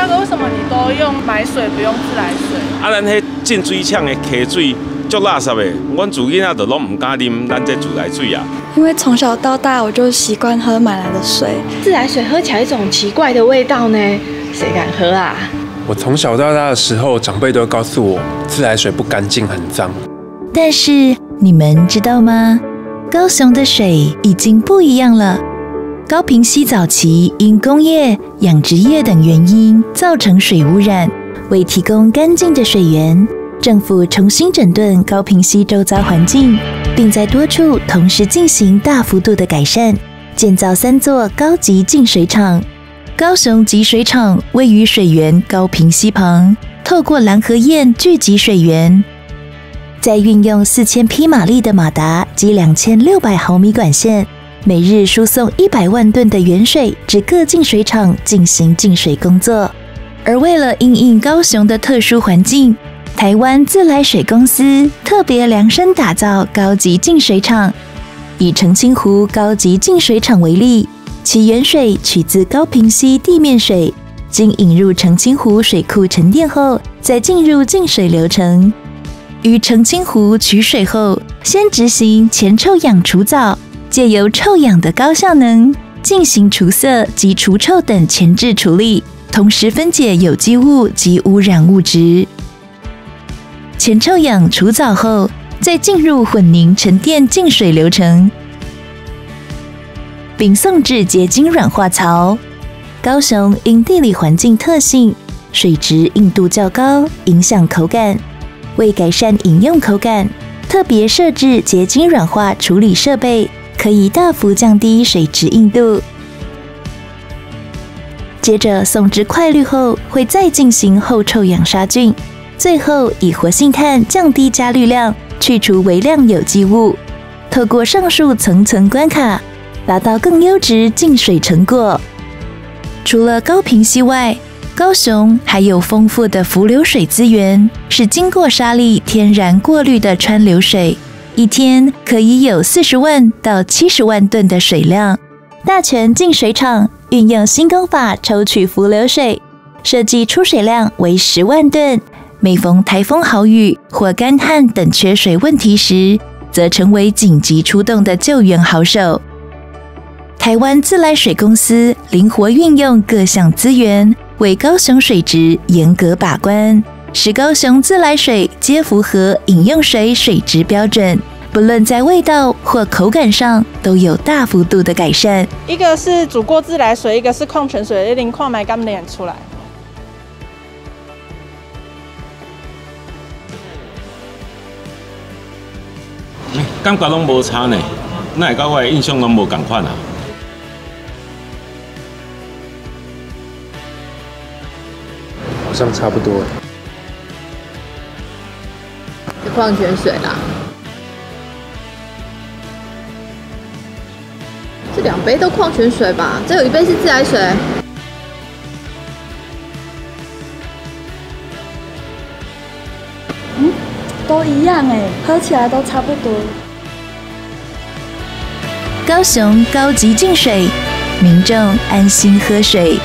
大哥，为什么你都用买水不用自来水？啊，咱迄进水厂的溪水足垃圾的，阮自己啊都拢唔敢啉咱这自来水啊。因为从小到大我就习惯喝买来的水，自来水喝起来一种奇怪的味道呢，谁敢喝啊？我从小到大的时候，长辈都告诉我自来水不干净，很脏。但是你们知道吗？高雄的水已经不一样了。 高屏溪早期因工业、养殖业等原因造成水污染，为提供干净的水源，政府重新整顿高屏溪周遭环境，并在多处同时进行大幅度的改善，建造3座高级净水厂。高雄集水厂位于水源高屏溪旁，透过拦河堰聚集水源，再运用4000匹马力的马达及2600毫米管线。 每日输送100万吨的原水至各净水厂进行净水工作，而为了因应高雄的特殊环境，台湾自来水公司特别量身打造高级净水厂。以澄清湖高级净水厂为例，其原水取自高屏溪地面水，经引入澄清湖水库沉淀后，再进入净水流程。于澄清湖取水后，先执行前臭氧除藻。 借由臭氧的高效能进行除色及除臭等前置处理，同时分解有机物及污染物质。前臭氧除藻后，再进入混凝沉淀净水流程，并送至结晶软化槽。高雄因地理环境特性，水质硬度较高，影响口感。为改善饮用口感，特别设置结晶软化处理设备。 可以大幅降低水质硬度。接着送至快滤后，会再进行后臭氧杀菌，最后以活性炭降低加滤量，去除微量有机物。透过上述层层关卡，达到更优质净水成果。除了高屏溪外，高雄还有丰富的伏流水资源，是经过沙砾天然过滤的川流水。 一天可以有40万到70万吨的水量。大泉净水厂运用新工法抽取伏流水，设计出水量为10万吨。每逢台风豪雨或干旱等缺水问题时，则成为紧急出动的救援好手。台湾自来水公司灵活运用各项资源，为高雄水质严格把关。 使高雄自来水皆符合饮用水水质标准，不论在味道或口感上都有大幅度的改善。一个是煮过自来水，一个是矿泉水，零矿买干点出来。感觉拢无差呢，那甲我的印象拢无同款啊。 好像差不多。 矿泉水啦，这2杯都矿泉水吧？这有1杯是自来水。嗯，都一样哎，喝起来都差不多。高雄高级净水，民众安心喝水。